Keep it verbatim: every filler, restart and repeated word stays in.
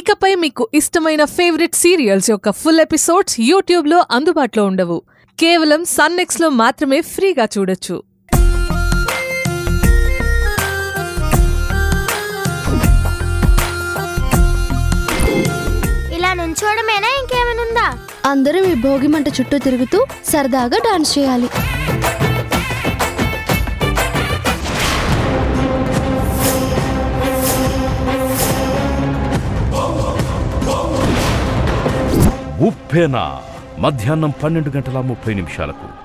ఇకపై మీకు ఇష్టమైన ఫేవరెట్ సీరియల్స్ యొక్క ఫుల్ ఎపిసోడ్స్ యూట్యూబ్ లో అందుబాటులో ఉండవు. కేవలం సన్ నెక్స్ట్ లో మాత్రమే ఫ్రీగా చూడొచ్చు. ఇలా నుంచోడమేనా ఇంకేమైనా ఉందా? అందరూ మీ భోగి మంట చుట్టూ తిరుగుతూ సరదాగా డాన్స్ చేయాలి. ఉప్పెనా మధ్యాహ్నం పన్నెండు గంటల ముప్పై నిమిషాలకు.